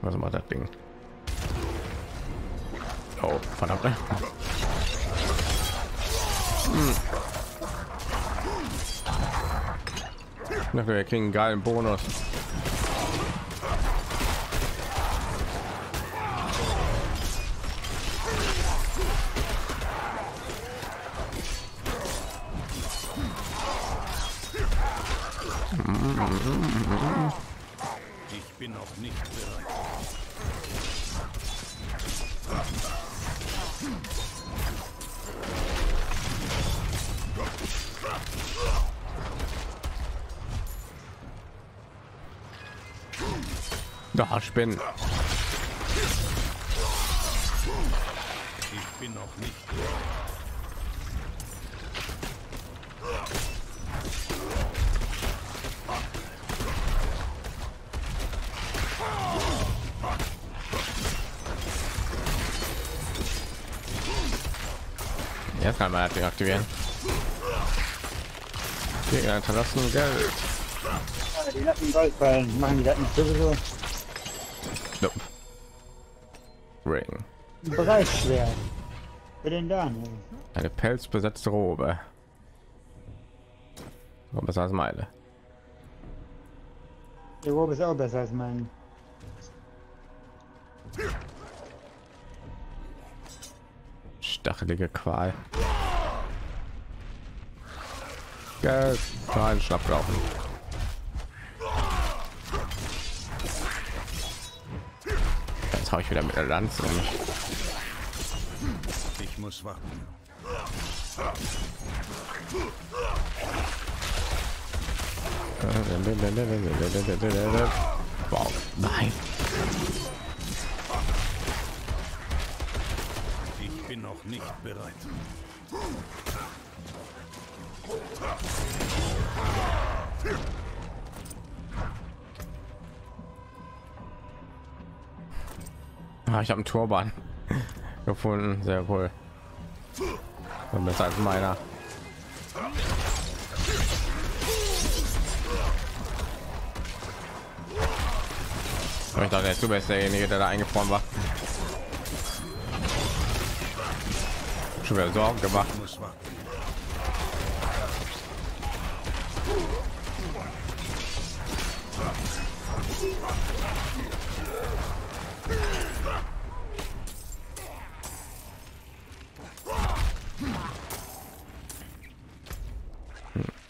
Was macht das Ding? Oh, verdammt. Wir kriegen einen geilen Bonus. Ich bin noch nicht bereit. Da Spinnen. Ich bin noch nicht bereit. Jetzt kann man halt aktivieren. Gegner hinterlassen Geld. Die lassen Gold fallen. Machen die das nicht sowieso? Nope. Ring. Bereitschwert. Für den Daniel. Eine pelzbesetzte Robe. Und besser als meine. Die Robe ist auch besser als meine. Stachelige Qual. Geld, Qualen, Schnapplaufen. Jetzt hau ich wieder mit der Lanze um mich. Ich muss warten. Wow, nein. Bin noch nicht bereit. Ah, ich habe einen Turban gefunden, sehr wohl. Und besser als meiner. Aber ich dachte, du bist derjenige, der da eingefroren war. Schon wieder Sorgen gemacht.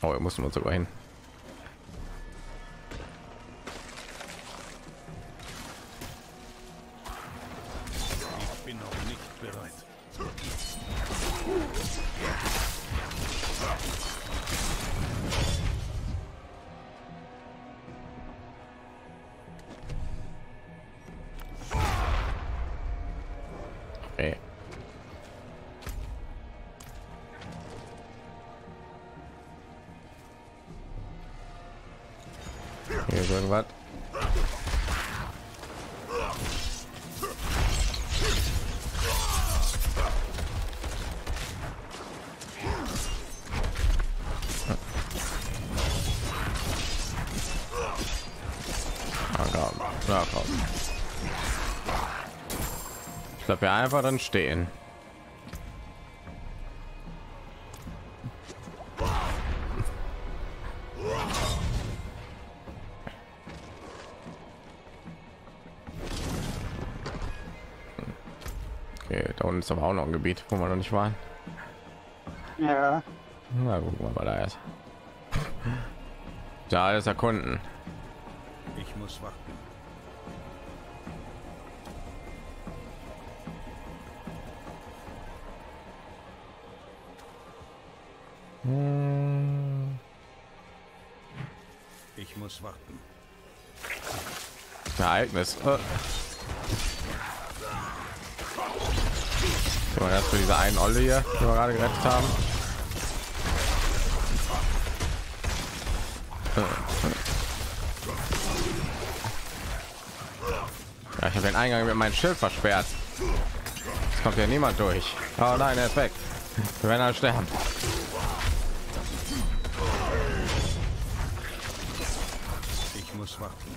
Oh, wir mussten uns sogar hin. Ich bin noch nicht bereit. Okay. Hier ist irgendwas. Ich glaube, wir einfach dann stehen. Okay, da unten ist aber auch noch ein Gebiet, wo wir noch nicht waren. Ja. Na, gucken wir mal da erst. Da alles erkunden. Ich muss warten. Ich muss warten. Ereignis. Kann man das für diese einen Olle hier, die wir gerade gerettet haben? Ja, ich habe den Eingang mit meinem Schild versperrt. Es kommt ja niemand durch. Oh nein, er ist weg. Wir werden alle sterben. Ich muss warten.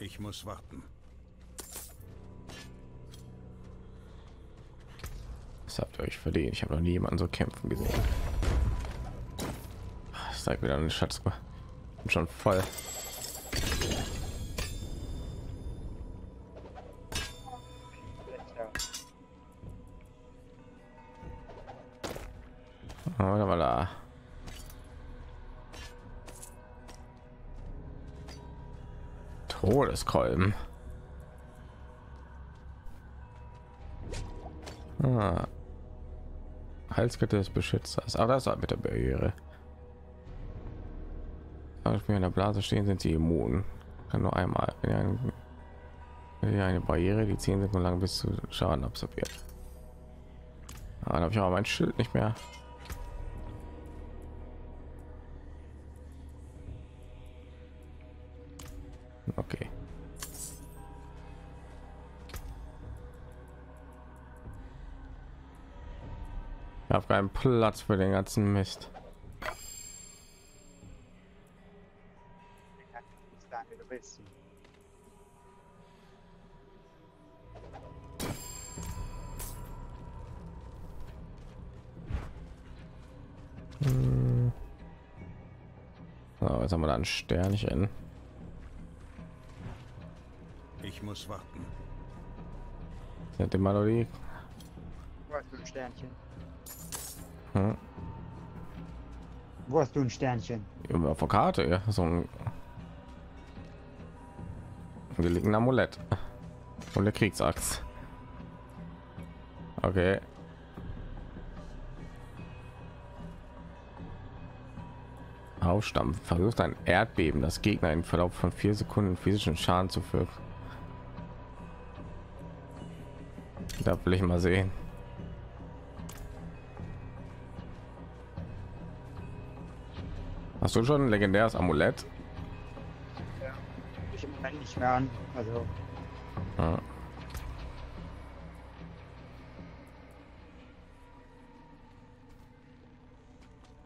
Ich muss warten. Das habt ihr euch verdient. Ich habe noch nie jemanden so kämpfen gesehen. Das zeigt mir dann den Schatz. Bin schon voll. Todeskolben. Ah. Halskette des Beschützers. Aber das war mit der Barriere. Als wir in der Blase stehen, sind sie immun. Kann nur einmal in eine Barriere, die 10 Sekunden lang bis zu Schaden absorbiert. Ah, dann habe ich aber mein Schild nicht mehr. Okay. Ich habe keinen Platz für den ganzen Mist. So, jetzt haben wir da ein Sternchen. Ich muss warten. Sind immer noch die Sternchen. Hm? Wo hast du ein Sternchen? Über auf der Karte, ja. So ein gelegenen Amulett und der Kriegsachs. Okay. Aufstampfen. Versucht ein Erdbeben, das Gegner im Verlauf von 4 Sekunden physischen Schaden zufügt. Da will ich mal sehen. Hast du schon ein legendäres Amulett? Ja, ich im Moment nicht mehr an. Also. Ja.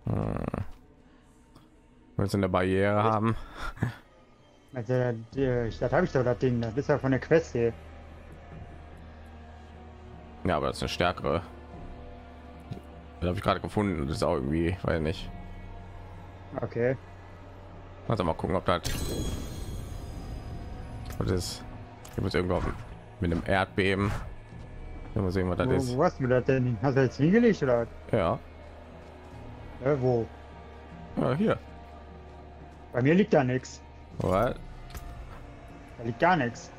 Hm. Willst du eine Barriere ich haben? Also, das habe ich doch das Ding. Das ist ja von der Quest hier. Ja, aber das ist eine stärkere. Das habe ich gerade gefunden. Das ist auch irgendwie, weil nicht. Okay. Also mal gucken, ob das. Und das gibt irgendwo mit einem Erdbeben. Mal sehen, was das ist. Wo hast du das denn? Hast du jetzt hingelegt oder? Ja. Wo? Ja, hier. Bei mir liegt da nichts. Da liegt gar nichts.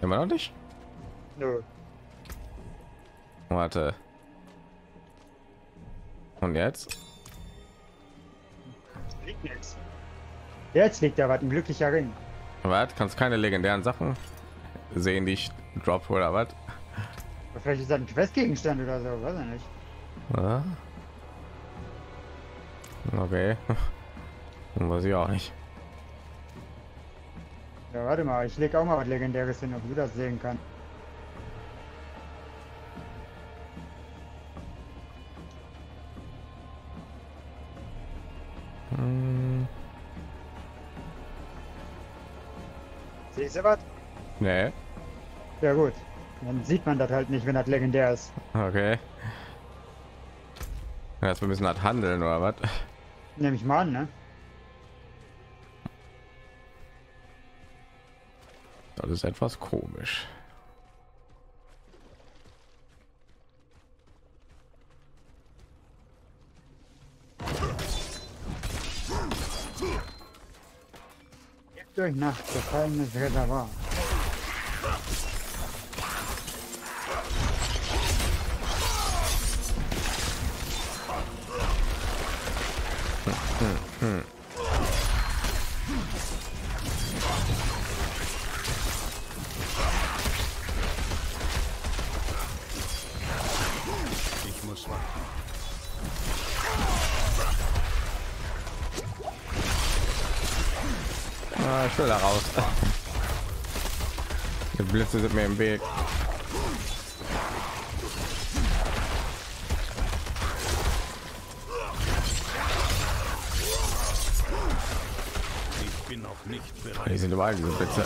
Immer noch nicht? Nö. Warte. Und jetzt? Liegt nichts. Jetzt liegt da was, ein glücklicher Ring. Was? Kannst keine legendären Sachen sehen, die ich drop oder was? Vielleicht ist das ein Questgegenstand oder so, weiß ich nicht. Ja. Okay. Weiß ich auch nicht. Ja, warte mal, ich lege auch mal was Legendäres hin, ob du das sehen kannst. Hm. Siehst du was? Nee. Ja gut, dann sieht man das halt nicht, wenn das legendär ist. Okay. Jetzt wir müssen halt handeln oder was? Nehme ich mal an, ne? Das ist etwas komisch. Durch Nacht gefallenes Reservoir. Ah, ich will da raus. Die Blitze sind mir im Weg. Ich bin noch nicht bereit. Hier sind überall diese Blitze.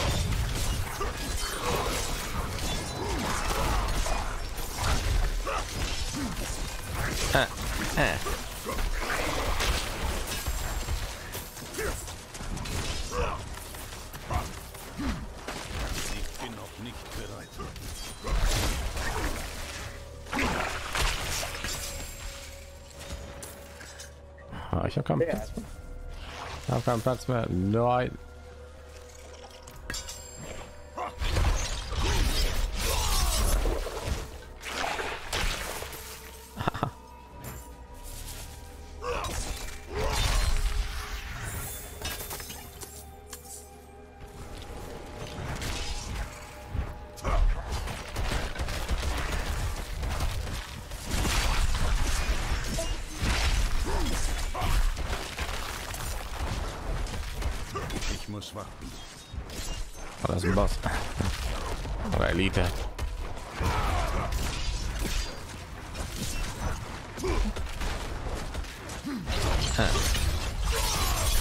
Ich habe keinen Platz mehr. Nein. Das ist ein Boss oder Elite.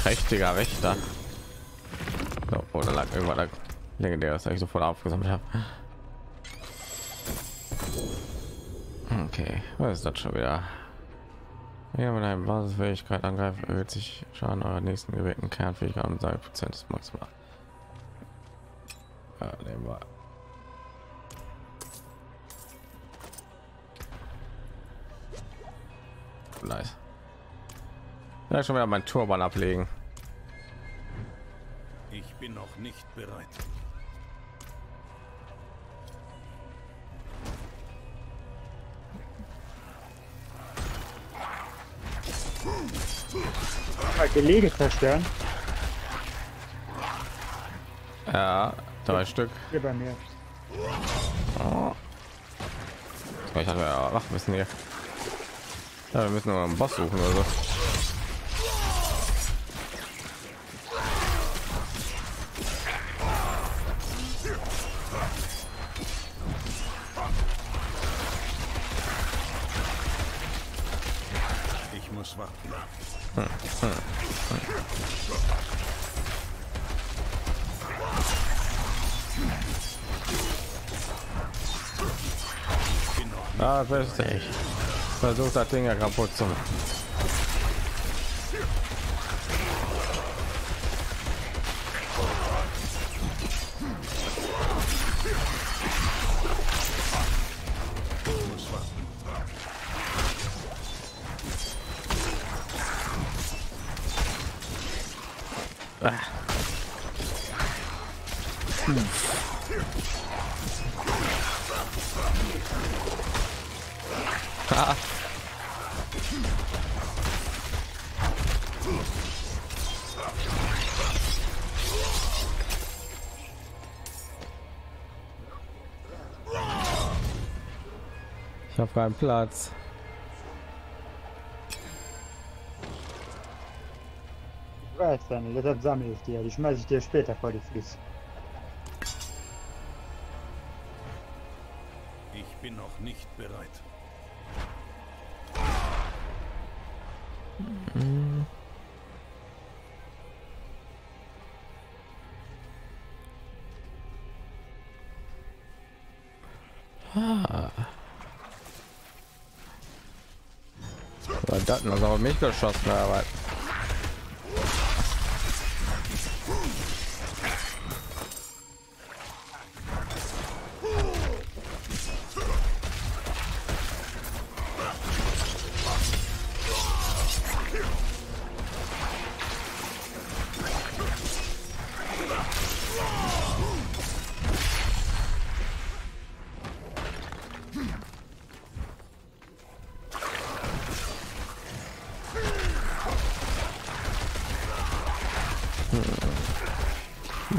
Kräftiger Wächter. So, oh, da lag irgendwann der legendär, das ich sofort aufgesammelt habe. Okay, was ist das schon wieder? Ja, mit einem Basisfähigkeit angreifen erhöht sich Schaden eurer nächsten gewählten Kernfähigkeit um 3% ist maximal. Ja, nehmen wir. Nice. Ja, schon wieder mein Turban ablegen. Ich bin noch nicht bereit. Gelege zerstören. Ja, 3 Stück. Hier bei mir. Oh. Ich hatte ja wach müssen hier. Ja, wir müssen noch einen Boss suchen oder so. Ich muss warten. Ah, ich versuche das Ding ja kaputt zu machen. Ah. Ah. Ich habe keinen Platz. Ich weiß dann, deshalb sammle ich dir. Die schmeiße ich dir später vor die Füße. Ich bin noch nicht bereit. Das hat auf mich geschossen, aber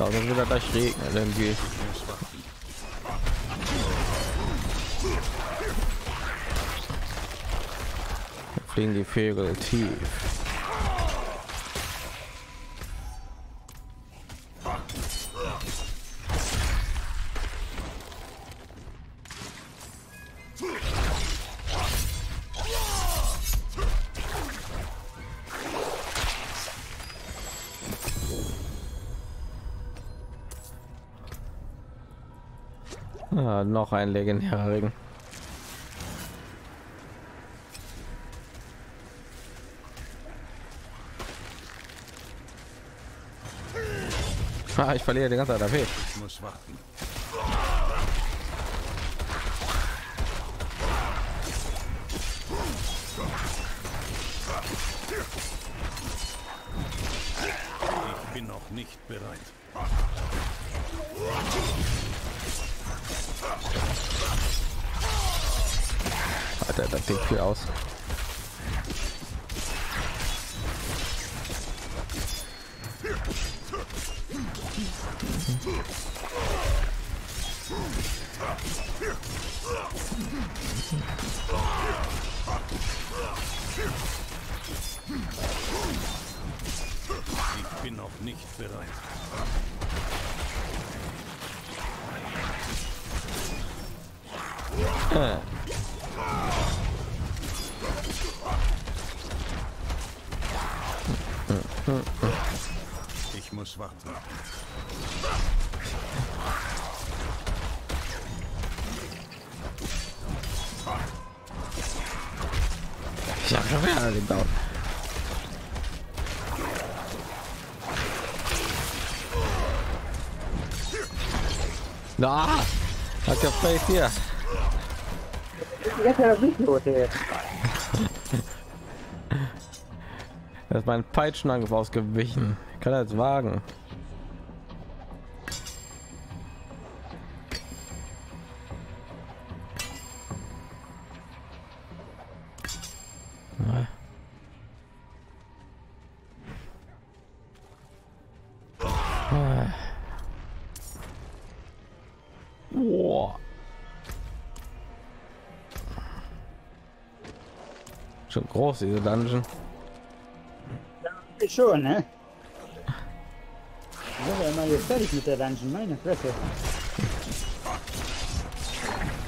sonst wird gleich regnen irgendwie. Da fliegen die Vögel tief. Ah, noch ein legendärer Regen. Ah, ich verliere die ganze AP. Ich muss warten. Ich bin noch nicht bereit. Alter, das sieht viel aus. Ich bin noch nicht bereit. Ich muss warten. Ich habe schon wieder gebaut. Na, hat ja Faith hier. Das ist mein Peitschenangriff ausgewichen. Ich kann er jetzt wagen? Schon groß diese Dungeon. Ja, schon, ne? Ich bin mal jetzt fertig mit der Dungeon, meine Fresse.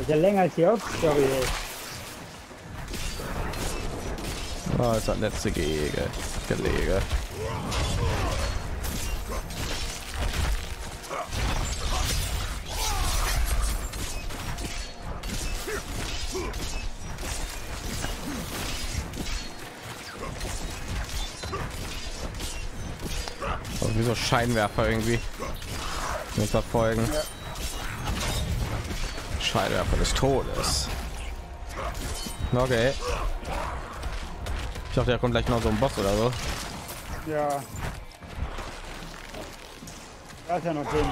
Ist ja länger als die Hauptstory. Oh, ist das letzte Gelege. Wie so Scheinwerfer irgendwie mit verfolgen. Ja. Scheinwerfer des Todes. Okay. Ich dachte, da kommt gleich noch so ein Boss oder so. Ja. Das ist ja noch drin.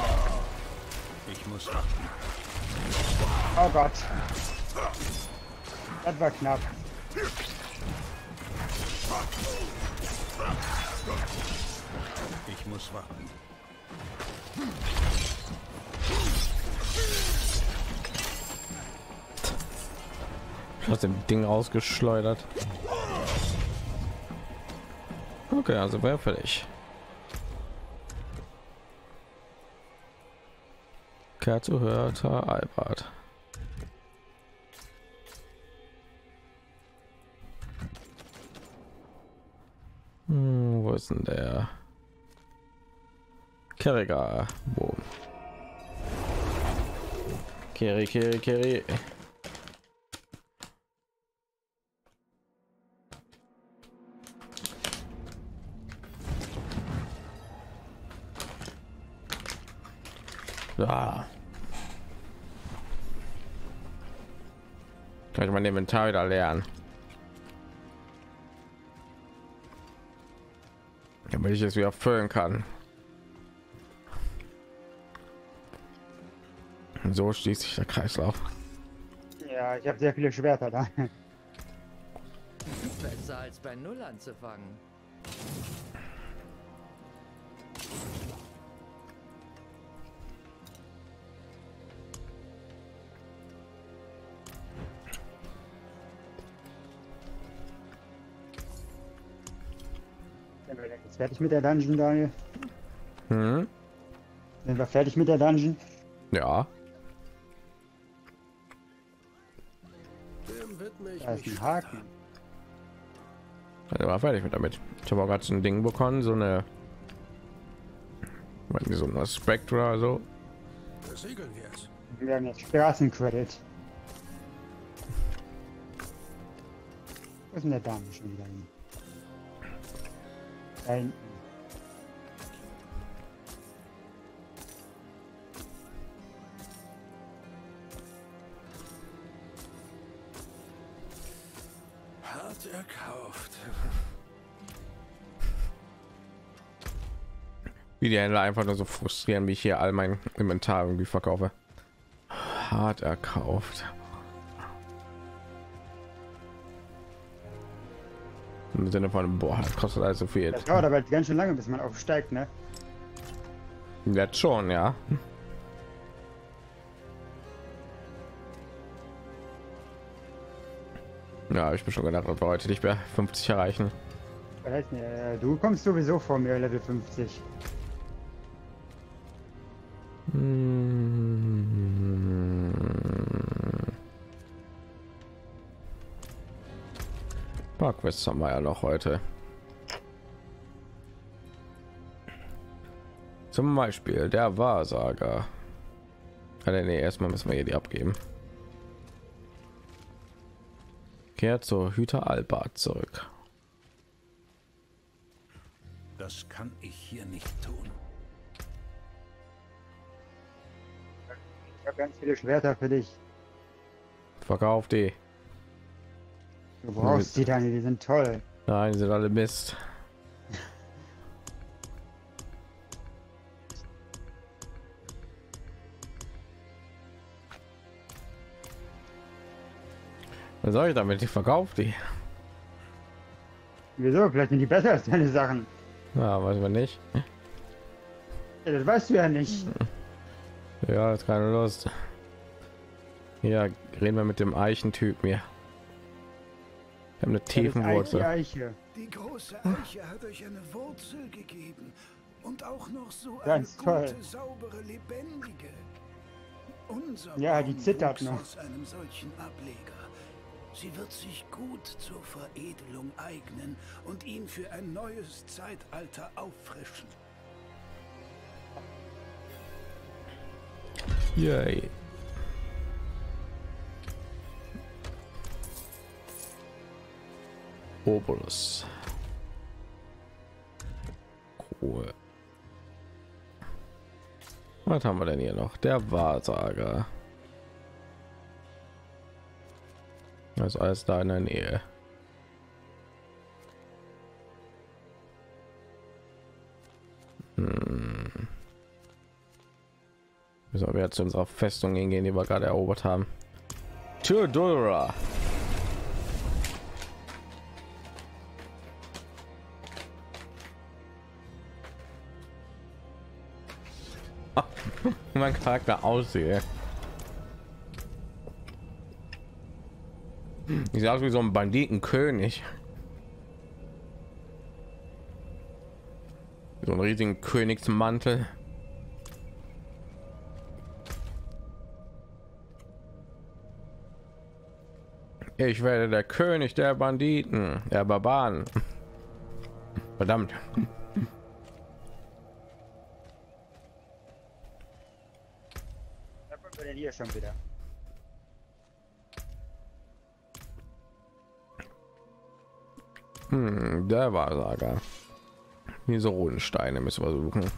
Ich muss achten. Oh Gott. Das war knapp. Ich muss warten. Aus dem Ding rausgeschleudert. Okay, also wäre fertig. Kerzu hört Albert. Wo ist denn der? Kerriga, boom. Kerri. Da. Kann ich mein Inventar wieder lernen? Damit ich es wieder füllen kann. So schließt sich der Kreislauf. Ja, ich habe sehr viele Schwerter da. Besser als bei Null anzufangen. Jetzt fertig mit der Dungeon, Daniel. Hm? Sind wir fertig mit der Dungeon? Ja. Da ist ein Haken. Also war fertig mit damit. Ich habe auch gerade so ein Ding bekommen, so eine, so ein Spektrum oder so. Wir werden jetzt Straßencredit. Wo ist denn der Dame schon wieder hin? Da hinten. Hart erkauft. Wie die Händler einfach nur so frustrieren, wie ich hier all mein Inventar irgendwie verkaufe. Hart erkauft. Im Sinne von, boah, das kostet alles so viel. Das dauert aber ganz schön lange, bis man aufsteigt, ne? Jetzt schon, ja. Ja, ich bin schon gedacht, ob wir heute nicht mehr 50 erreichen. Du kommst sowieso vor mir, Level 50. Parkquests haben wir ja noch heute. Zum Beispiel der Wahrsager. Also nee, erstmal müssen wir hier die abgeben. Kehrt zur Hüter Albert zurück. Das kann ich hier nicht tun. Ich habe ganz viele Schwerter für dich. Verkauf die. Du brauchst die dann, die sind toll. Nein, die sind alle Mist. Was soll ich damit? Ich verkaufe die. Wieso? Vielleicht sind die besser als deine Sachen. Ja, weiß man nicht. Ja, das weißt du ja nicht. Ja, ist keine Lust. Ja, reden wir mit dem Eichentyp mir. Wir haben eine Tiefenwurzel. Eiche. Die große Eiche hat euch eine Wurzel gegeben und auch noch so eine gute, saubere, lebendige. Unser ja, die zittert noch. Aus einem solchen Ableger. Sie wird sich gut zur Veredelung eignen und ihn für ein neues Zeitalter auffrischen. Yay. Obolus. Cool. Was haben wir denn hier noch? Der Wahrsager. Also alles da in der Nähe. Müssen wir jetzt zu unserer Festung hingehen, die wir gerade erobert haben. Tur Dulra. Mein Charakter aussehe. Ich sage wie so ein Banditenkönig, so einen riesigen Königsmantel. Ich werde der König der Banditen, der Barbaren. Verdammt. Da kommen wir denn hier schon wieder. Der Wahrsager. Diese roten Steine müssen wir suchen.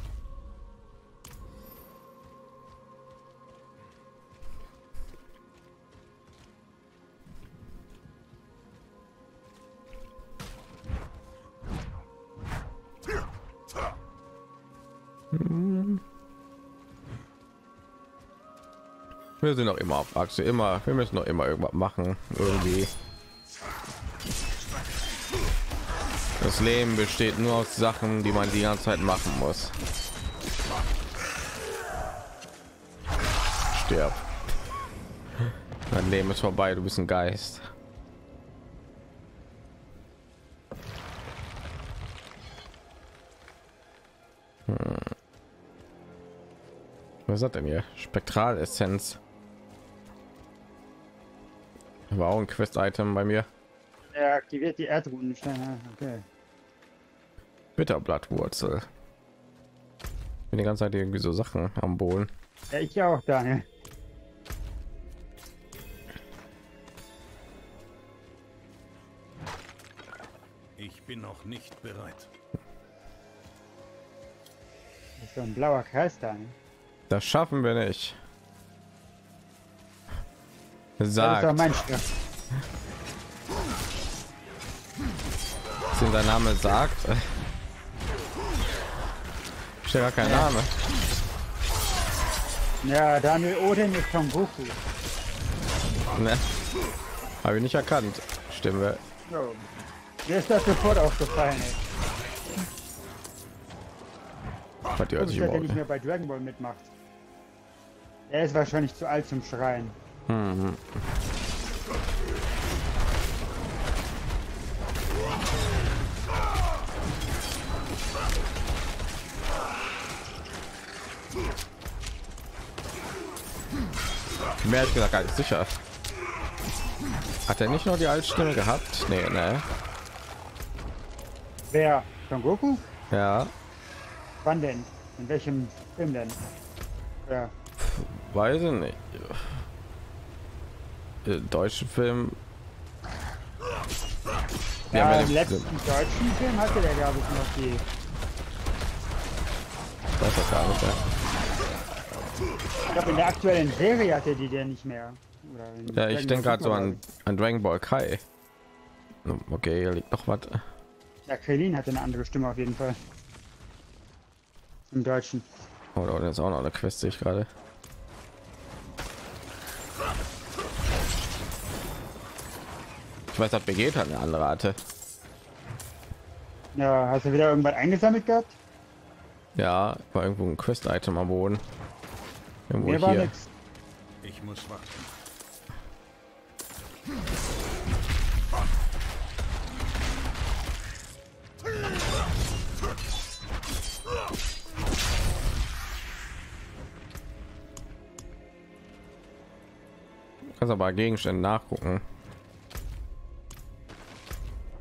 Wir sind noch immer auf Achse, immer. Wir müssen noch immer irgendwas machen. Irgendwie. Das Leben besteht nur aus Sachen, die man die ganze Zeit machen muss. Stirb. Dein Leben ist vorbei, du bist ein Geist. Was hat denn hier? Spektralessenz. War auch ein Quest-Item bei mir. Er aktiviert die Erdrudensteine. Okay. Bitterblattwurzel. Bin die ganze Zeit irgendwie so Sachen am Boden. Ja, ich auch, Daniel. bin noch nicht bereit. Das ist so ein blauer Kreis da. Ne? Das schaffen wir nicht. Sagt. Das ist doch mein der Name sagt. Ich habe keinen Namen. Ja, Daniel Odin ist vom Goku. Ne. Habe ich nicht erkannt. Stimmen wir. Oh. Mir ist das sofort aufgefallen. Hat die sich überhaupt nicht mehr bei Dragon Ball mitmacht. Er ist wahrscheinlich zu alt zum Schreien. Mhm. Wer hat gesagt, alles sicher? Hat er nicht nur die alte Stimme gehabt? Nee, ne. Wer? Son Goku? Ja. Wann denn? In welchem Film denn? Ja. Weiß ich nicht. Deutschen Film. Ja, ja, im letzten deutschen Film hatte der, glaube ich, noch die. Ich weiß das gar nicht, ja. Ich glaube, in der aktuellen Serie hatte die der nicht mehr. Oder ja, ich denke gerade so an Dragon Ball Kai. Okay, hier liegt noch was. Ja, Krillin hatte eine andere Stimme auf jeden Fall. Im Deutschen. Oh, da ist auch noch eine Quest, sehe ich gerade. Ich weiß, ob Vegeta eine andere hatte. Ja, hast du wieder irgendwas eingesammelt gehabt? Ja, war irgendwo ein Quest-Item am Boden. Irgendwo hier. War nix. Ich muss warten. Kannst aber Gegenstände nachgucken.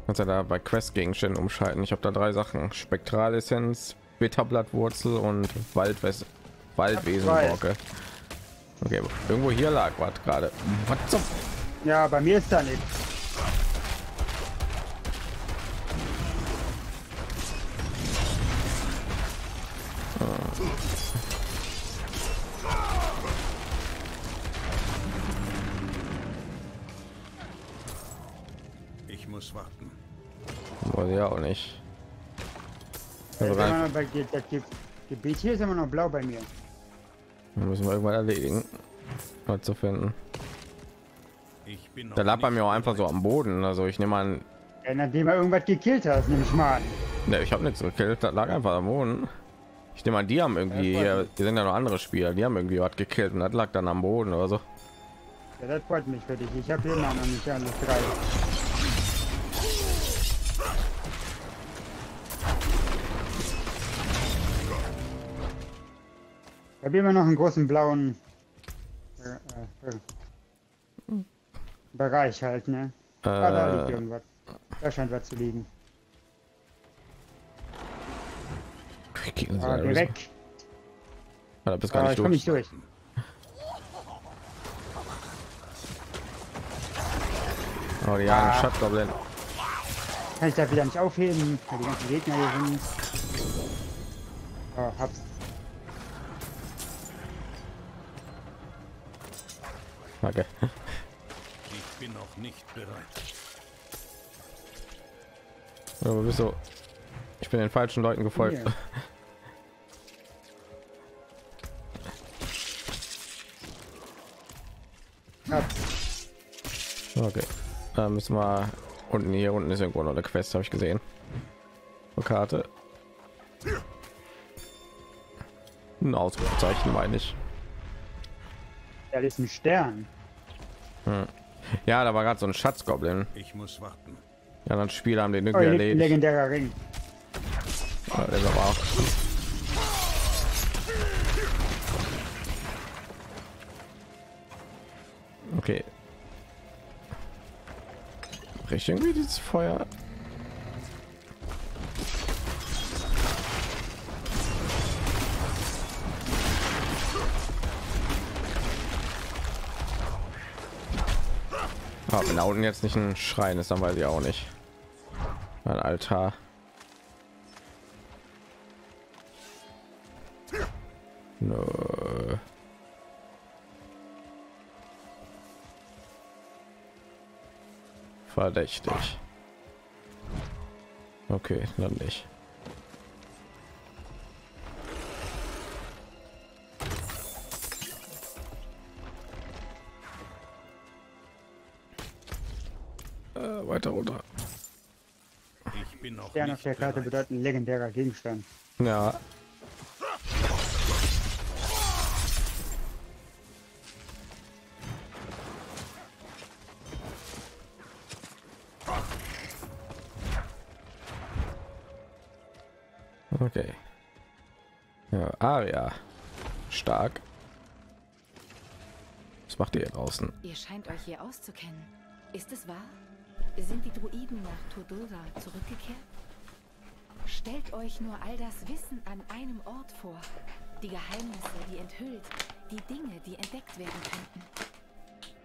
Kannst ja da bei Quest-Gegenständen umschalten. Ich habe da 3 Sachen: Spektralessenz, Beta-Blattwurzel und Waldwesenborke. Okay, irgendwo hier lag was gerade. Ja, bei mir ist da nichts. Ich muss warten. Wollte ich ja auch nicht. Also Gebiet hier ist immer noch blau bei mir. Dann müssen wir irgendwann erledigen, was zu finden. Ich bin da lag bei mir auch einfach so am Boden. Also ich nehme an, ja, nachdem er irgendwas gekillt hat, nehme ich mal an. Ne, ich habe nichts gekillt. Das lag einfach am Boden. Ich nehme an, die haben irgendwie, hier sind ja noch andere Spieler, die haben irgendwie was gekillt und das lag dann am Boden oder so. Ja, das freut mich für dich. Ich habe hier noch nicht alles frei. Da haben wir noch einen großen blauen Bereich halt, ne? Ah, da liegt irgendwas. Da scheint was zu liegen. Geh weg. Da bist gar nicht durch. Ich komm nicht durch. Oh, die haben einen Schattgoblin. Kann ich da wieder nicht aufheben? Weil die ganzen Gegner hier sind. Oh, hab's. Okay. Ich bin noch nicht bereit. Aber bist du? Ich bin den falschen Leuten gefolgt. Yeah. Okay, da müssen wir unten, hier unten ist irgendwo noch eine Quest, habe ich gesehen. Eine Karte. Ein Ausrufezeichen, meine ich. Da ist ein Stern. Hm. Ja, da war gerade so ein Schatzgoblin. Ich muss warten. Ja, dann Spieler haben den irgendwie erledigt. Legendärer Ring. Ja, der ist aber auch. Okay. Bricht irgendwie dieses Feuer. Ah, wenn da unten jetzt nicht ein Schrein ist, dann weiß ich auch nicht. ein Altar. Nö. Verdächtig. Okay, dann nicht. Weiter runter. Ich bin noch Stern auf der Karte bedeuten legendärer Gegenstand. Ja. Okay. Ja, Arya. Stark. Was macht ihr hier draußen? Ihr scheint euch hier auszukennen. Ist es wahr? Sind die Druiden nach Tur Dulra zurückgekehrt? Stellt euch nur all das Wissen an einem Ort vor. Die Geheimnisse, die enthüllt, die Dinge, die entdeckt werden könnten.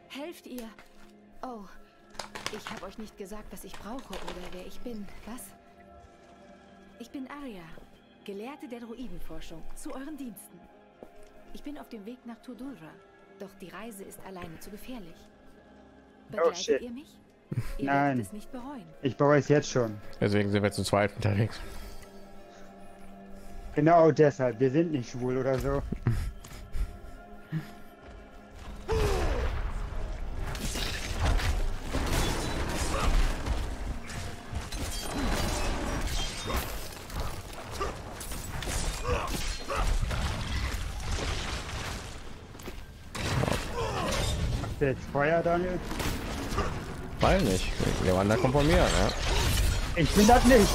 Helft ihr! Oh, ich habe euch nicht gesagt, was ich brauche oder wer ich bin. Was? Ich bin Arya, Gelehrte der Druidenforschung, zu euren Diensten. Ich bin auf dem Weg nach Tur Dulra, doch die Reise ist alleine zu gefährlich. Begleitet ihr mich? Ihr nein, es nicht bereuen. Ich bereue es jetzt schon. Deswegen sind wir zu zweit unterwegs. Genau deshalb, wir sind nicht schwul oder so. Hast du jetzt Feuer, Daniel? Weiß nicht. Der Wander kommt von mir, ja. Ich bin das nicht.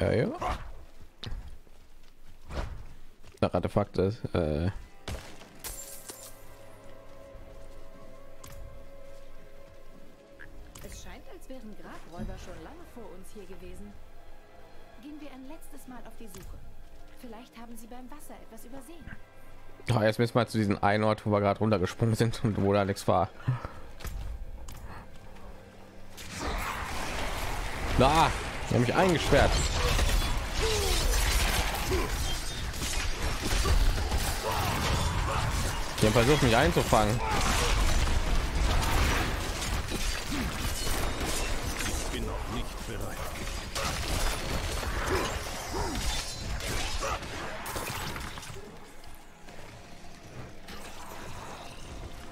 Ja, ja. Der Artefakt ist, jetzt müssen wir zu diesem einen Ort, wo wir gerade runtergesprungen sind und wo da nichts war. Da, ich habe mich eingesperrt. Die haben versucht, mich einzufangen. Ich bin noch nicht bereit.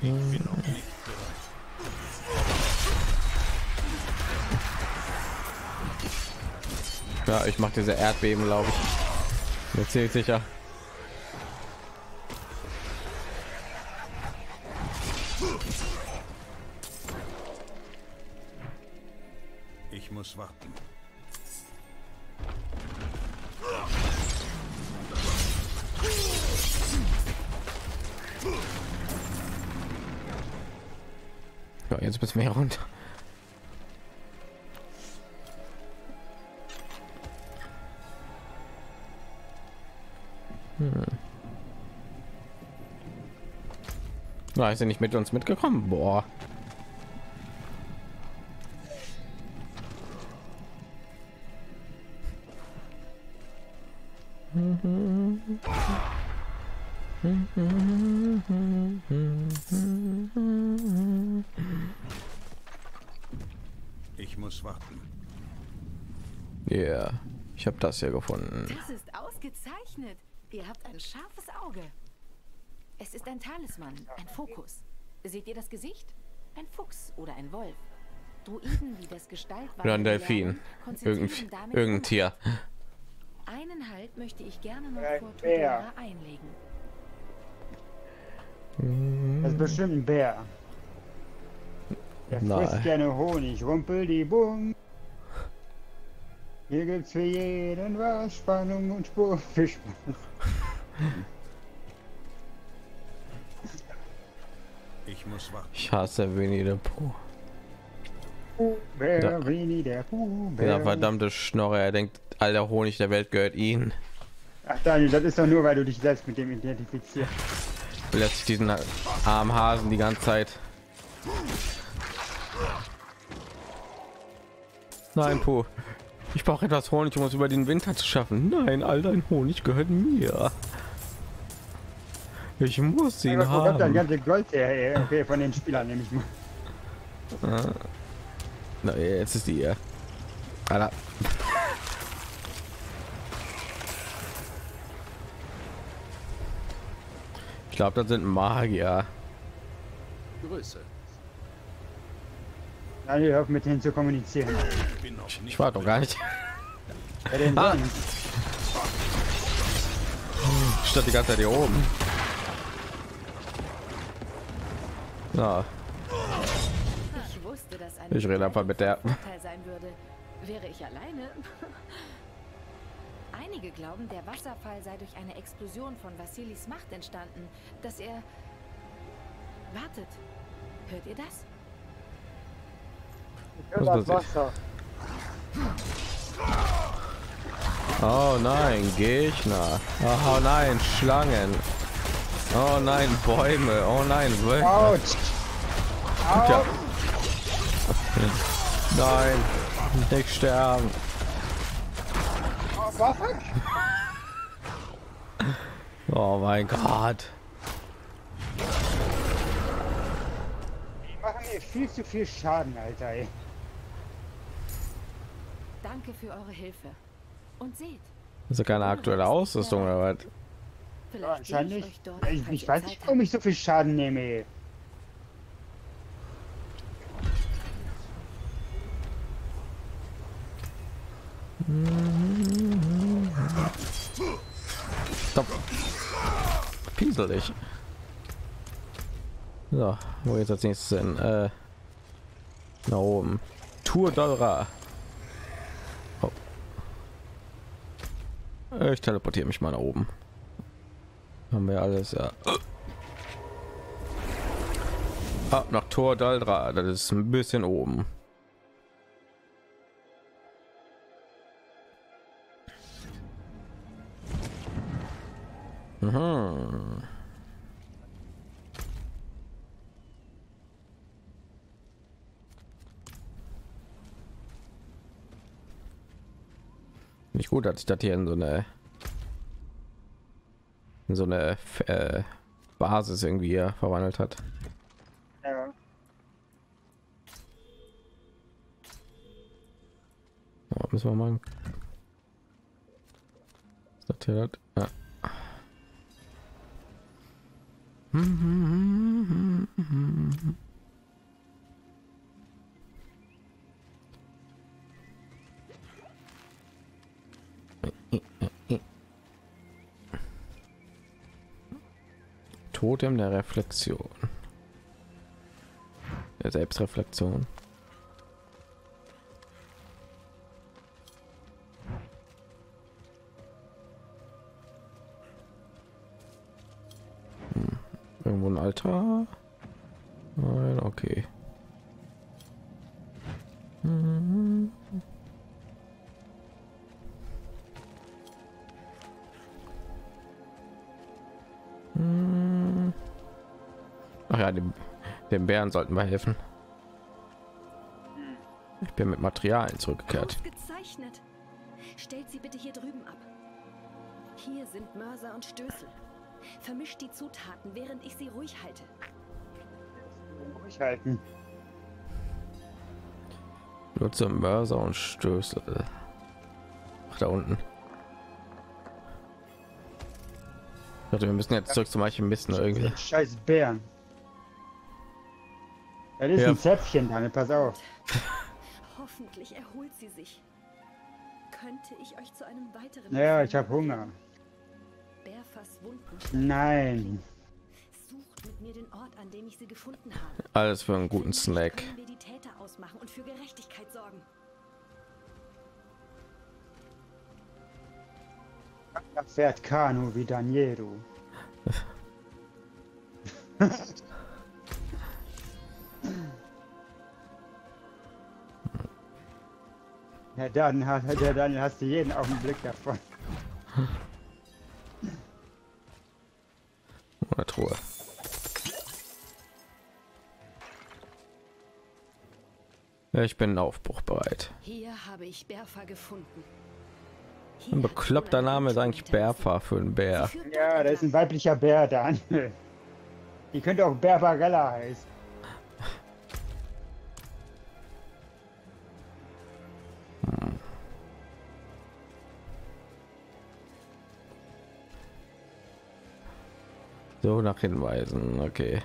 Ich bin auch nicht bereit. Ja, ich mache diese Erdbeben, glaube ich. Mir zählt sicher. Ich muss warten. Jetzt bis mehr runter. Na, ist er nicht mit uns mitgekommen? Boah. Ich muss warten. Ja, yeah, ich habe das hier gefunden. Das ist ausgezeichnet. Ihr habt ein scharfes Auge. Es ist ein Talisman, ein Fokus. Seht ihr das Gesicht? Ein Fuchs oder ein Wolf. Druiden, die das Gestalt oder ein Delfin. Irgendein Tier. Einen Halt möchte ich gerne noch vor Tur Dulra einlegen. Das ist bestimmt ein Bär. Der frisst gerne Honig, rumpel die Bum. Hier gibt's für jeden was, Spannung und Spur für Spaß. Ich muss warten. Ich hasse Winnie the Pooh. Bärini, der Kuh. Dieser verdammte Schnorre, er denkt, all der Honig der Welt gehört ihnen. Ach Daniel, das ist doch nur, weil du dich selbst mit dem identifizierst. Lässt sich diesen armen Hasen die ganze Zeit. Nein, Puh. Ich brauche etwas Honig, um es über den Winter zu schaffen. Nein, all dein Honig gehört mir. Ich muss ihn haben. Wo kommt das ganze Gold her? Okay, von den Spielern nehme ich mal. Na, jetzt ist die. Alter. Ich glaube, das sind Magier. Grüße. Nein, hör auf, mit denen zu kommunizieren. Ich war doch gar nicht. Ah. Statt die ganze Zeit hier oben. Na. Ich wusste, dass ein ich rede einfach mit der Vorteil sein würde. Wäre ich alleine. Einige glauben, der Wasserfall sei durch eine Explosion von Vasilis Macht entstanden, dass er... Wartet, hört ihr das? Ich höre das Wasser. Oh nein, Gegner. Oh nein, Schlangen. Oh nein, Bäume. Oh nein, Wölfe. Ja. Nein, nicht sterben. Oh mein Gott. Die machen mir viel zu viel Schaden, Alter. Ey. Danke für eure Hilfe. Und seht. Das ist keine aktuelle Ausrüstung oder was? Ja, wahrscheinlich. Ich weiß nicht, warum ich so viel Schaden nehme. Ey. Stopp. Piesel dich. So, wo jetzt als nächstes hin? Nach oben. Tur Dulra. Oh. Ich teleportiere mich mal nach oben. Haben wir alles, ja. Ab nach Tur Dulra. Das ist ein bisschen oben. Mhm. Nicht gut, dass ich das hier in so eine Basis irgendwie verwandelt hat. Ja. Ja, müssen wir mal. Ist das hier das? Ja. Totem der Reflexion, der Selbstreflexion. Irgendwo ein Altar? Nein, okay. Ach ja, dem Bären sollten wir helfen. Ich bin mit Materialien zurückgekehrt. Ausgezeichnet. Stellt sie bitte hier drüben ab. Hier sind Mörser und Stößel. Vermischt die Zutaten, während ich sie ruhig halte. Ruhig halten. Nutze Mörser und Stößel. Ach, da unten. Ich dachte, wir müssen jetzt zurück zum Eichenmist oder irgendwie. Scheiß Bären. Das ist ja ein Zäpfchen, Daniel, pass auf. Hoffentlich erholt sie sich. Könnte ich euch zu einem weiteren... Ja, ich habe Hunger. Nein. Sucht mit mir den Ort, an dem ich sie gefunden habe. Alles für einen guten Snack. Wir die Täter ausmachen und für Gerechtigkeit sorgen. Das fährt Kanu wie Daniel. Dann hast du jeden Augenblick davon. Eine Truhe. Ja, ich bin aufbruchbereit. Hier habe ich Bärfa gefunden. Ein bekloppter Name ist eigentlich Bärfa für einen Bär. Ja, da ist ein weiblicher Bär, Daniel. Die könnte auch Barbarella heißen. So, nach Hinweisen, okay.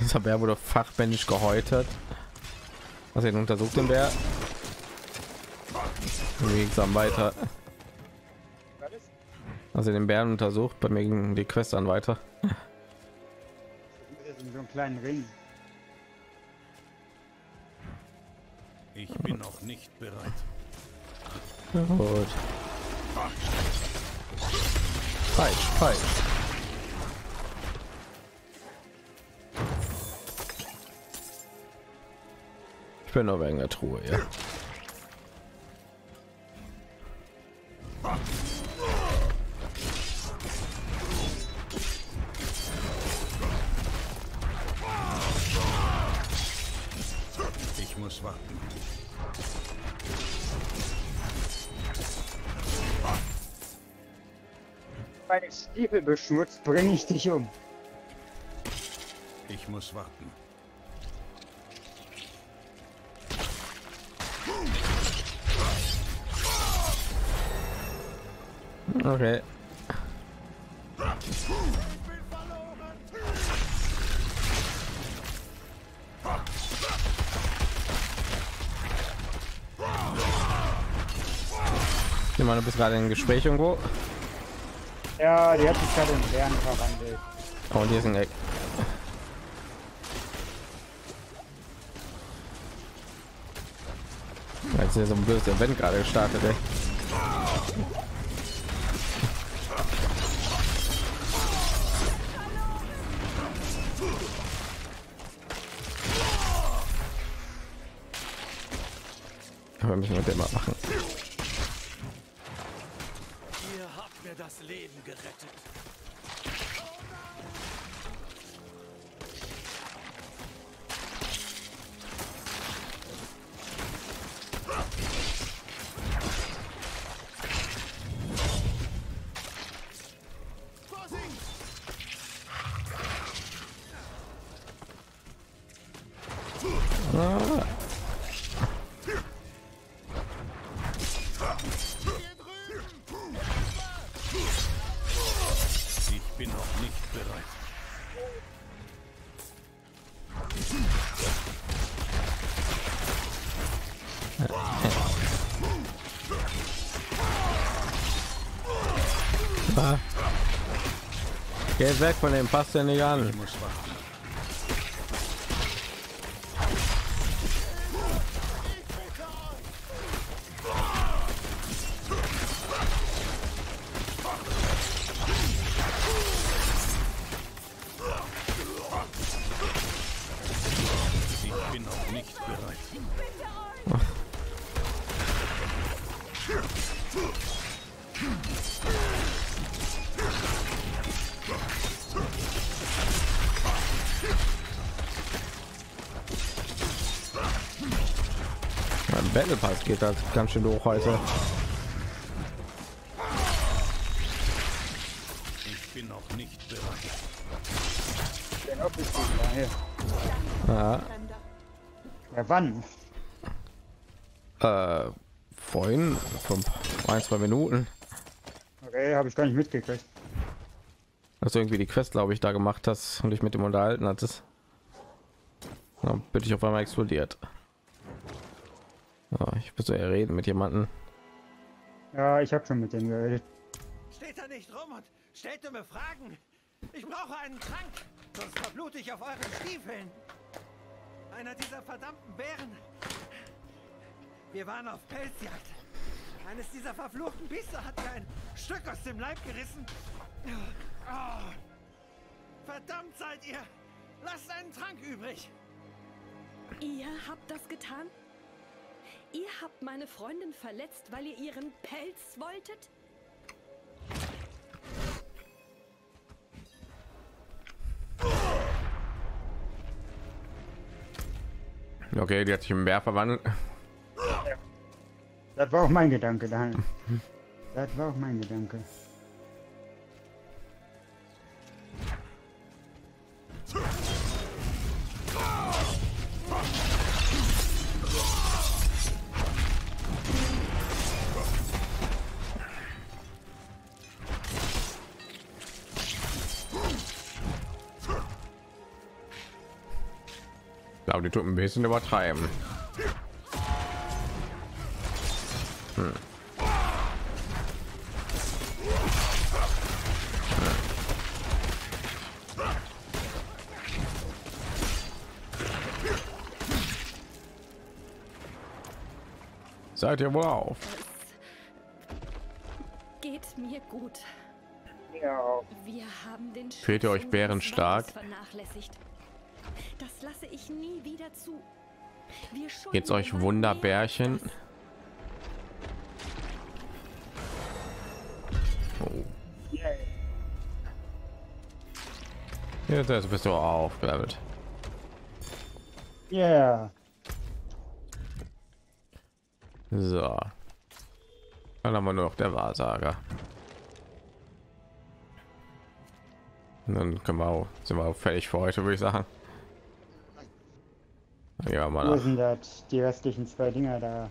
Dieser Bär wurde fachmännisch gehäutet. Also ihn untersucht den Bär. Mir ging es dann weiter. Also den Bären untersucht, bei mir ging die Quest dann weiter. So einen kleinen Ring. Ich bin noch nicht bereit. Ja, gut. Falsch, falsch. Ich bin noch wegen der Truhe, ja. Ich muss warten. Meine Stiefel beschmutzt, bringe ich dich um. Ich muss warten. Okay. Ich meine, du bist gerade in Gespräch irgendwo. Ja, die hat sich gerade in Bären verwandelt. Oh, und hier ist ein Eck. Jetzt ist so ein blödes Event gerade gestartet, ey. Aber müssen wir den mal machen. Leben gerettet. Ah. Geh weg von dem, passt ja nicht an. Battle Pass geht das ganz schön hoch heute. Ich bin noch nicht bereit. Ja. Ja, wann? Vorhin, vor 1-2 Minuten. Okay, habe ich gar nicht mitgekriegt. Dass du irgendwie die Quest, glaube ich, da gemacht hast und dich mit dem unterhalten hattest. Dann bin ich auf einmal explodiert. Oh, ich muss ja reden mit jemanden. Ja, ich habe schon mit dem geredet. Steht da nicht rum und stellt mir Fragen. Ich brauche einen Trank, sonst verblute ich auf euren Stiefeln. Einer dieser verdammten Bären. Wir waren auf Pelzjagd. Eines dieser verfluchten Biester hat mir ein Stück aus dem Leib gerissen. Oh, verdammt seid ihr. Lasst einen Trank übrig. Ihr habt das getan? Ihr habt meine Freundin verletzt, weil ihr ihren Pelz wolltet? Okay, die hat sich im Bär verwandelt. Das war auch mein Gedanke, Daniel. Das war auch mein Gedanke. Die tut ein bisschen übertreiben. Seid ihr wohl auf? Geht mir gut. Wir haben den Fehlt ihr euch Bären stark? Vernachlässigt. Das lasse ich nie wieder zu. Geht's euch Wunderbärchen? Oh. Ja, das bist du auch aufgelevelt. Ja. So. Dann haben wir nur noch der Wahrsager. Und dann können wir auch, sind wir auch fertig für heute, würde ich sagen. Ja, Mann. Sind das die restlichen zwei Dinger da?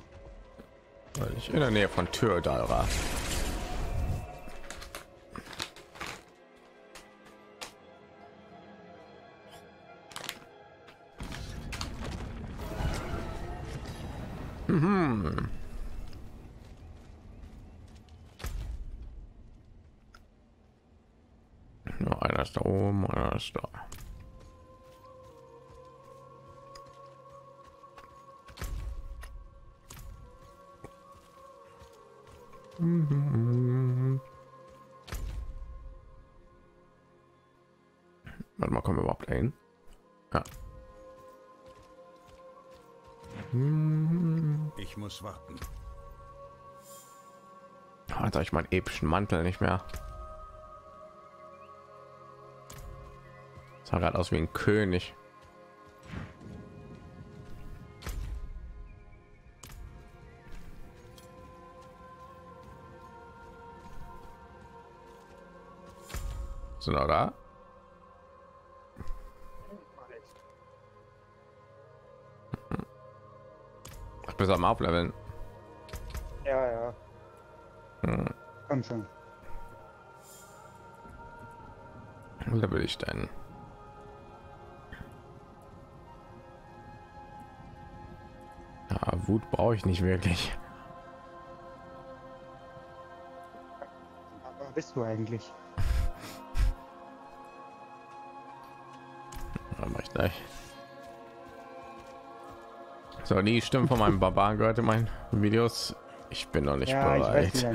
In der Nähe von Tur Dulra. Mhm. Nur einer ist da oben, einer ist da. Warte mal, kommen wir überhaupt ein? Ja. Ich muss warten. Jetzt habe ich meinen epischen Mantel nicht mehr. Sah gerade aus wie ein König. Sind wir da? Ach, bis am Aufleveln. Ja, ja. Hm. Komm schon. Level ich dann. Ja, Wut brauche ich nicht wirklich. Aber bist du eigentlich? So, die Stimme von meinem Barbaren gehört in meinen Videos. Ich bin noch nicht bereit. Ich weiß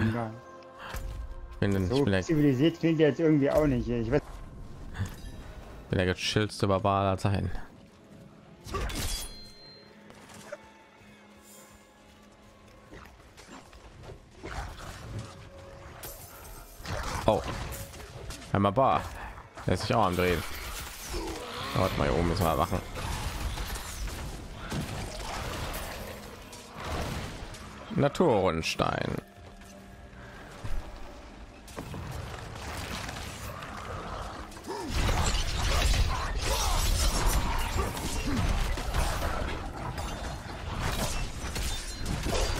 nicht, ich bin zivilisiert klingt jetzt irgendwie auch nicht. Ich weiß. Bin der gechillste Barbar aller Zeiten. Oh, ein Barbar, der ist sich auch am Drehen. Warte mal, hier oben müssen wir machen. Naturrundstein.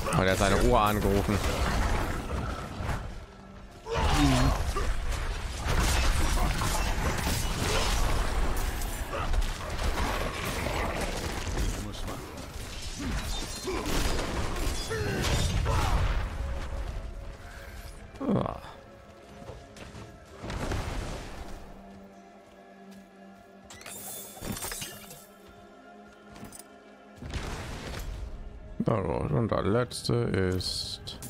Oh, der hat seine Uhr angerufen. Und der letzte ist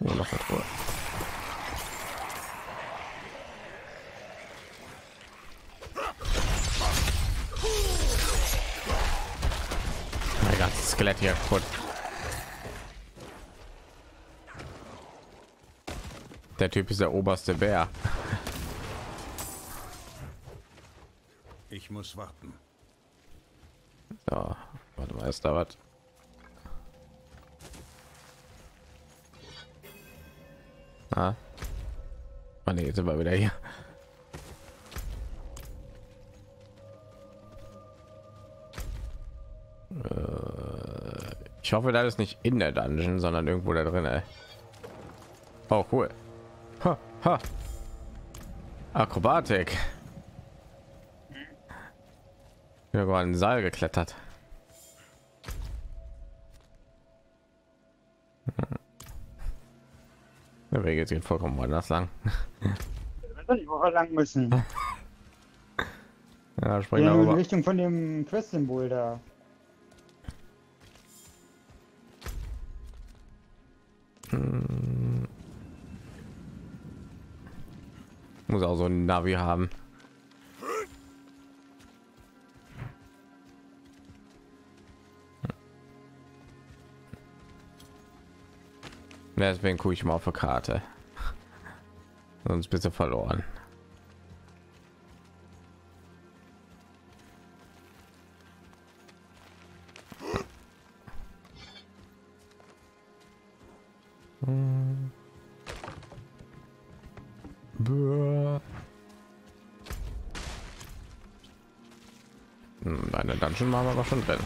noch etwas. das Skelett hier kaputt. Der Typ ist der oberste Bär. Ich muss warten. So, warte mal, ist da was? Ah, nee, jetzt sind wir wieder hier. Ich hoffe, das ist nicht in der Dungeon, sondern irgendwo da drin. Ey. Oh cool. Ha, ha. Akrobatik. Wir haben einen Seil geklettert. Der Weg geht vollkommen anders lang. Wir lang müssen. Ja, springen wir in Richtung von dem Quest-Symbol da. Muss auch so ein Navi haben. Deswegen gucke ich mal auf der Karte. Sonst bist du verloren. Eine Dungeon machen wir aber schon drin.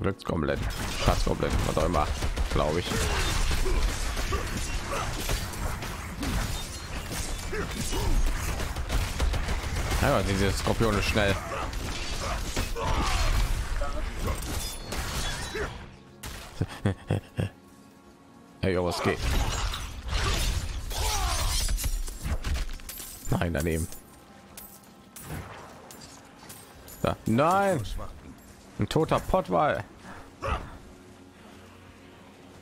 Glücksgoblin, Schatzgoblin, was auch immer, glaube ich. Ja, diese Skorpion ist schnell. Hey, oh, was geht? Nein, daneben. Da. Nein! Ein toter Pottwal.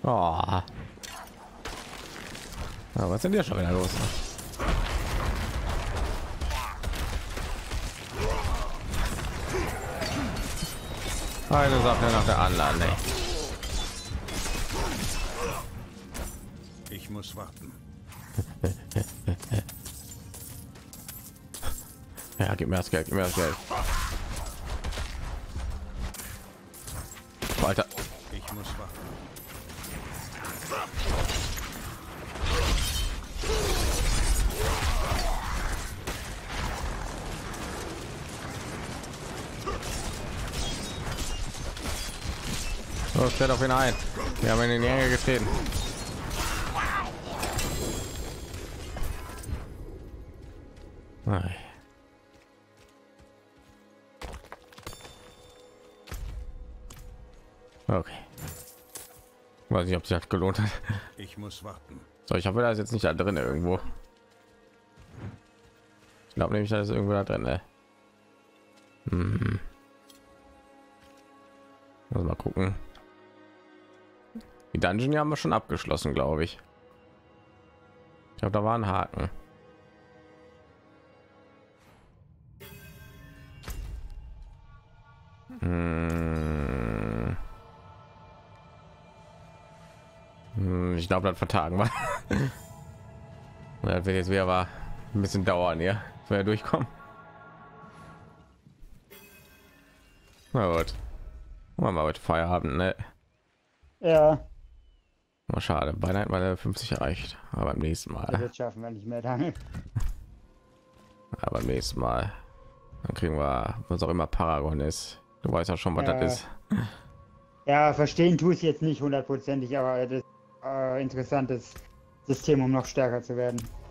Oh. Ja, was sind hier schon wieder los? Eine Sache nach der anderen. Ey. Ich muss warten. Ja, gib mir das Geld, gib mir das Geld. Alter. Ich muss warten. So, stellt auf ihn ein. Wir haben ihn in die Enge getreten. Nein. Okay. Weiß nicht, ob sich das gelohnt hat. Ich muss warten. So, ich hoffe, da ist jetzt nicht da drin irgendwo. Ich glaube nämlich, da ist irgendwo da drin. Hm. Also mal gucken. Die Dungeon haben wir schon abgeschlossen, glaube ich. Ich glaube, da war ein Haken. Ich glaube, das vertagen war. Das wird jetzt wieder war ein bisschen dauern, ja, wenn wir durchkommen. Na gut, machen wir heute Feierabend, ne? Ja. Oh, schade, beinahe hat meine 50 erreicht, aber beim nächsten Mal. Das schaffen wir nicht mehr, danke. Aber beim nächsten Mal, dann kriegen wir, was auch immer Paragon ist. Du weißt ja schon, was das ist. Ja, verstehen tue ich jetzt nicht hundertprozentig, aber das interessantes System, um noch stärker zu werden.